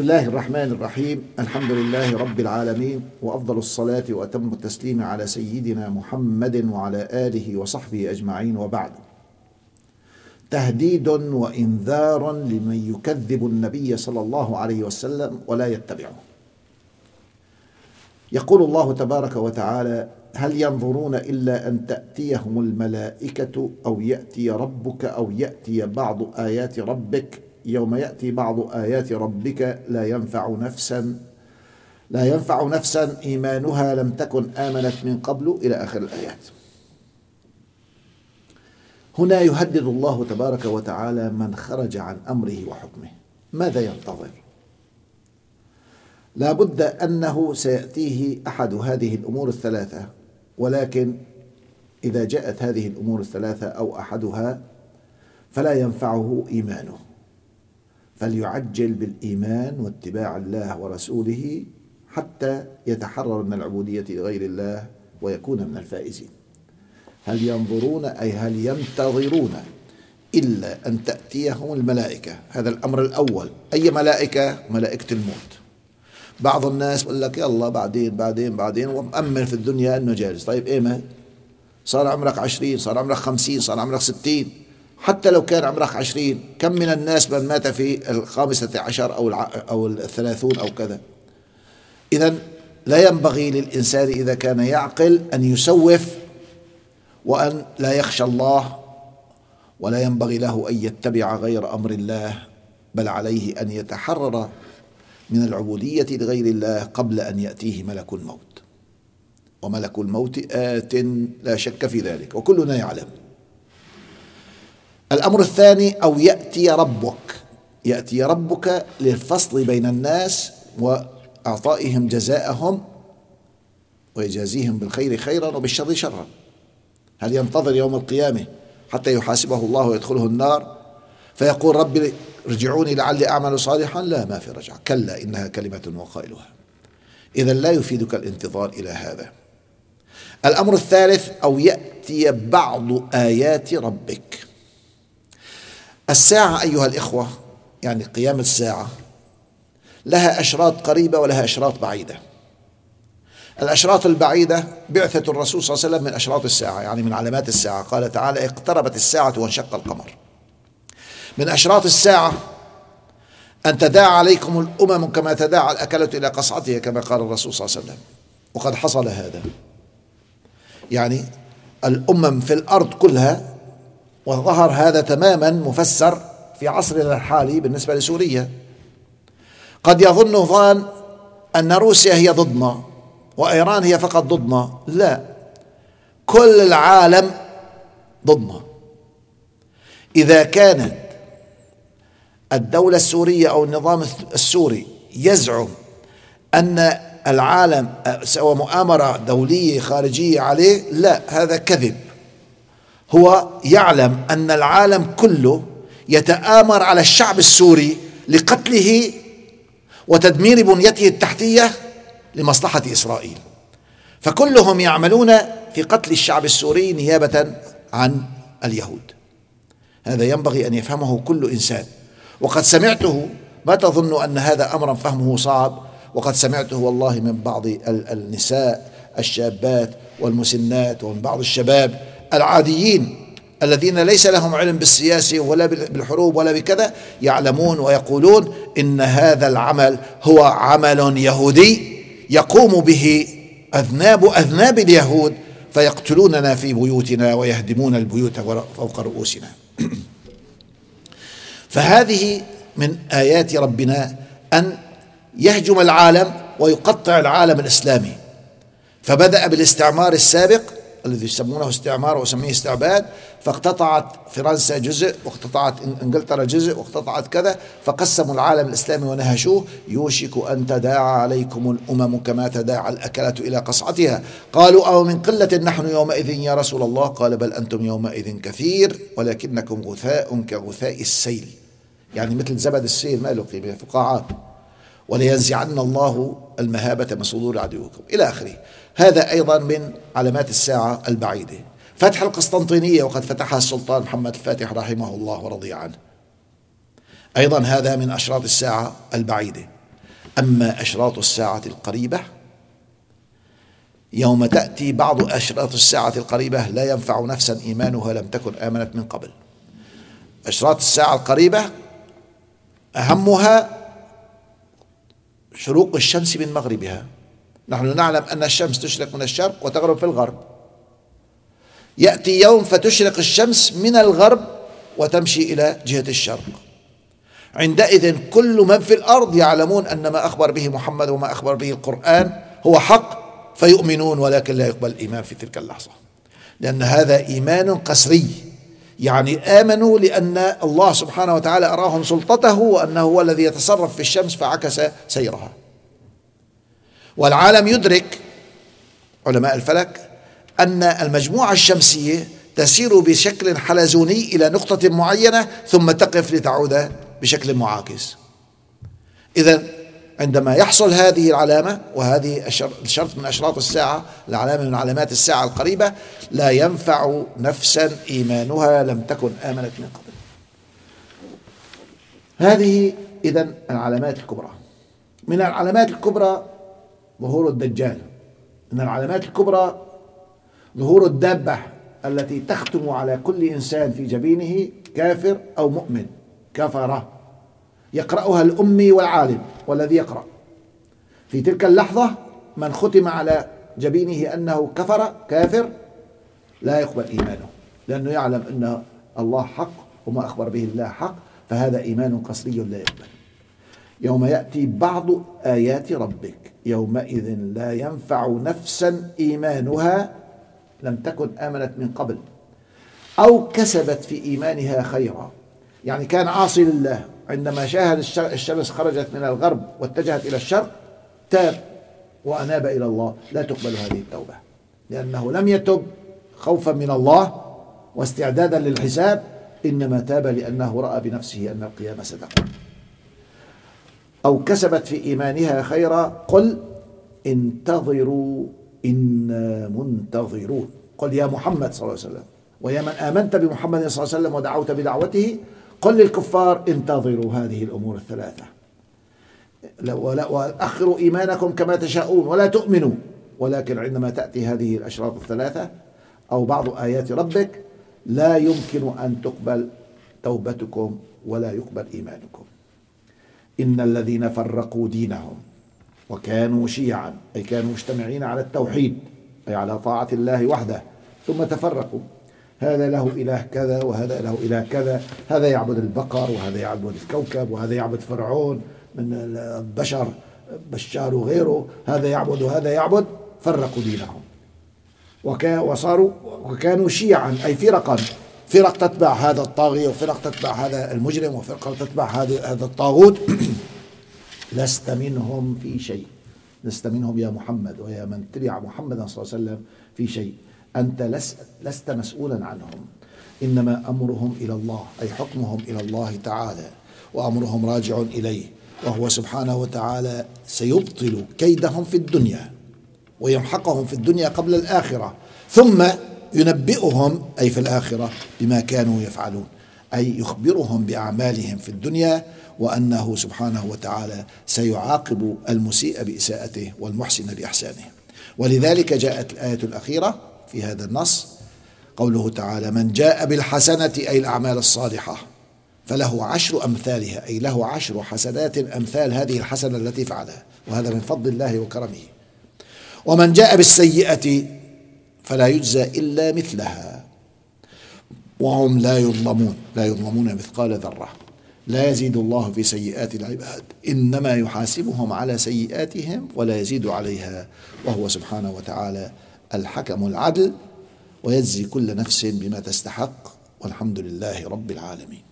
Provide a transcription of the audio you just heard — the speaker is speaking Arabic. بسم الله الرحمن الرحيم. الحمد لله رب العالمين، وأفضل الصلاة وأتم التسليم على سيدنا محمد وعلى آله وصحبه أجمعين، وبعد. تهديد وإنذار لمن يكذب النبي صلى الله عليه وسلم ولا يتبعه. يقول الله تبارك وتعالى: هل ينظرون إلا أن تأتيهم الملائكة أو يأتي ربك أو يأتي بعض آيات ربك، يوم يأتي بعض آيات ربك لا ينفع نفسا إيمانها لم تكن آمنت من قبل، إلى آخر الآيات. هنا يهدد الله تبارك وتعالى من خرج عن أمره وحكمه. ماذا ينتظر؟ لا بد أنه سيأتيه أحد هذه الأمور الثلاثة، ولكن إذا جاءت هذه الأمور الثلاثة أو أحدها فلا ينفعه إيمانه، فليعجل بالإيمان واتباع الله ورسوله حتى يتحرر من العبودية لغير الله ويكون من الفائزين. هل ينظرون أي هل ينتظرون إلا أن تأتيهم الملائكة، هذا الأمر الأول. أي ملائكة؟ ملائكة الموت. بعض الناس يقول لك يلا بعدين ومأمن في الدنيا أنه جالس. طيب إيه ما صار عمرك 20، صار عمرك 50، صار عمرك 60. حتى لو كان عمرك 20، كم من الناس من مات في 15 أو 30 أو كذا. إذا لا ينبغي للإنسان إذا كان يعقل أن يسوف وأن لا يخشى الله، ولا ينبغي له أن يتبع غير أمر الله، بل عليه أن يتحرر من العبودية لغير الله قبل أن يأتيه ملك الموت، وملك الموت آت لا شك في ذلك، وكلنا يعلم. الأمر الثاني أو يأتي ربك. يأتي ربك للفصل بين الناس وإعطائهم جزاءهم ويجازيهم بالخير خيرا وبالشر شرا. هل ينتظر يوم القيامة حتى يحاسبه الله ويدخله النار فيقول ربي ارجعوني لعلي أعمل صالحا؟ لا، ما في رجعة. كلا إنها كلمة وقائلها. إذا لا يفيدك الانتظار إلى هذا. الأمر الثالث أو يأتي بعض آيات ربك. الساعة أيها الإخوة، يعني قيام الساعة، لها أشراط قريبة ولها أشراط بعيدة. الأشراط البعيدة بعثة الرسول صلى الله عليه وسلم من أشراط الساعة، يعني من علامات الساعة. قال تعالى: اقتربت الساعة وانشق القمر. من أشراط الساعة أن تداعى عليكم الأمم كما تداعى الأكلة إلى قصعتها، كما قال الرسول صلى الله عليه وسلم، وقد حصل هذا. يعني الأمم في الأرض كلها، وظهر هذا تماما مفسر في عصرنا الحالي بالنسبة لسوريا. قد يظن ظان أن روسيا هي ضدنا وإيران هي فقط ضدنا. لا، كل العالم ضدنا. إذا كانت الدولة السورية أو النظام السوري يزعم أن العالم سوى مؤامرة دولية خارجية عليه، لا، هذا كذب. هو يعلم أن العالم كله يتآمر على الشعب السوري لقتله وتدمير بنيته التحتية لمصلحة إسرائيل، فكلهم يعملون في قتل الشعب السوري نيابة عن اليهود. هذا ينبغي أن يفهمه كل إنسان، وقد سمعته. ما تظن أن هذا أمرا فهمه صعب، وقد سمعته والله من بعض النساء الشابات والمسنات ومن بعض الشباب العاديين الذين ليس لهم علم بالسياسة ولا بالحروب ولا بكذا، يعلمون ويقولون إن هذا العمل هو عمل يهودي يقوم به أذناب اليهود، فيقتلوننا في بيوتنا ويهدمون البيوت فوق رؤوسنا. فهذه من آيات ربنا أن يهجم العالم ويقطع العالم الإسلامي. فبدأ بالاستعمار السابق الذي يسمونه استعمار وسميه استعباد، فاقتطعت فرنسا جزء واقتطعت انجلترا جزء واقتطعت كذا، فقسموا العالم الإسلامي ونهشوه. يوشك أن تداعى عليكم الأمم كما تداعى الأكلة إلى قصعتها. قالوا أو من قلة نحن يومئذ يا رسول الله؟ قال بل أنتم يومئذ كثير ولكنكم غثاء كغثاء السيل، يعني مثل زبد السيل، ما له قيمة، فقاعات. ولينزعن الله المهابة من صدور عدوكم، إلى آخره. هذا أيضا من علامات الساعة البعيدة. فتح القسطنطينية وقد فتحها السلطان محمد الفاتح رحمه الله ورضي عنه، أيضا هذا من أشراط الساعة البعيدة. أما أشراط الساعة القريبة يوم تأتي بعض أشراط الساعة القريبة لا ينفع نفسا إيمانها لم تكن آمنت من قبل. أشراط الساعة القريبة أهمها شروق الشمس من مغربها. نحن نعلم أن الشمس تشرق من الشرق وتغرب في الغرب. يأتي يوم فتشرق الشمس من الغرب وتمشي إلى جهة الشرق. عندئذ كل من في الأرض يعلمون أن ما أخبر به محمد وما أخبر به القرآن هو حق فيؤمنون، ولكن لا يقبل الإيمان في تلك اللحظة، لأن هذا إيمان قسري. يعني آمنوا لأن الله سبحانه وتعالى أراهم سلطته وأنه هو الذي يتصرف في الشمس فعكس سيرها. والعالم يدرك، علماء الفلك، أن المجموعة الشمسية تسير بشكل حلزوني إلى نقطة معينة ثم تقف لتعود بشكل معاكس. إذا عندما يحصل هذه العلامة، وهذه الشرط من أشراط الساعة، العلامة من علامات الساعة القريبة، لا ينفع نفسا إيمانها لم تكن آمنت من قبل. هذه إذا العلامات الكبرى. من العلامات الكبرى ظهور الدجال. من العلامات الكبرى ظهور الدابة التي تختم على كل إنسان في جبينه كافر أو مؤمن. كفرة يقرأها الأمي والعالم والذي يقرأ. في تلك اللحظة من ختم على جبينه أنه كفر كافر لا يقبل إيمانه، لأنه يعلم أن الله حق وما أخبر به الله حق، فهذا إيمان قصري لا يقبل. يوم يأتي بعض آيات ربك يومئذ لا ينفع نفسا إيمانها لم تكن آمنت من قبل أو كسبت في إيمانها خيرا. يعني كان عاصي لله، عندما شاهد الشمس خرجت من الغرب واتجهت إلى الشرق تاب وأناب إلى الله، لا تقبل هذه التوبة، لأنه لم يتب خوفا من الله واستعدادا للحساب، إنما تاب لأنه رأى بنفسه أن القيامة ستقوم. أو كسبت في إيمانها خيرا قل انتظروا إنا منتظرون. قل يا محمد صلى الله عليه وسلم ويا من آمنت بمحمد صلى الله عليه وسلم ودعوت بدعوته قل للكفار انتظروا هذه الأمور الثلاثة، وأخروا إيمانكم كما تشاءون ولا تؤمنوا. ولكن عندما تأتي هذه الأشراط الثلاثة أو بعض آيات ربك لا يمكن أن تقبل توبتكم ولا يقبل إيمانكم. إن الذين فرقوا دينهم وكانوا شيعا، أي كانوا مجتمعين على التوحيد، أي على طاعة الله وحده، ثم تفرقوا، هذا له إله كذا وهذا له إله كذا، هذا يعبد البقر وهذا يعبد الكوكب وهذا يعبد فرعون من البشر بشار وغيره، هذا يعبد وهذا يعبد. فرقوا دينهم وصاروا وكانوا شيعا، أي فرقا، فرق تتبع هذا الطاغية وفرق تتبع هذا المجرم وفرق تتبع هذا الطاغوت. لست منهم في شيء، لست منهم يا محمد ويا من تبع محمدا صلى الله عليه وسلم في شيء، أنت لست مسؤولا عنهم، إنما أمرهم إلى الله، أي حكمهم إلى الله تعالى، وأمرهم راجع إليه، وهو سبحانه وتعالى سيبطل كيدهم في الدنيا ويمحقهم في الدنيا قبل الآخرة، ثم ينبئهم، أي في الآخرة، بما كانوا يفعلون، أي يخبرهم بأعمالهم في الدنيا، وأنه سبحانه وتعالى سيعاقب المسيء بإساءته والمحسن بإحسانه. ولذلك جاءت الآية الأخيرة في هذا النص قوله تعالى من جاء بالحسنة، أي الأعمال الصالحة، فله عشر أمثالها، أي له عشر حسنات أمثال هذه الحسنة التي فعلها، وهذا من فضل الله وكرمه. ومن جاء بالسيئة فلا يجزى إلا مثلها وهم لا يظلمون، لا يظلمون مثقال ذرة. لا يزيد الله في سيئات العباد، إنما يحاسبهم على سيئاتهم ولا يزيد عليها، وهو سبحانه وتعالى الحكم العدل، ويجزي كل نفس بما تستحق، والحمد لله رب العالمين.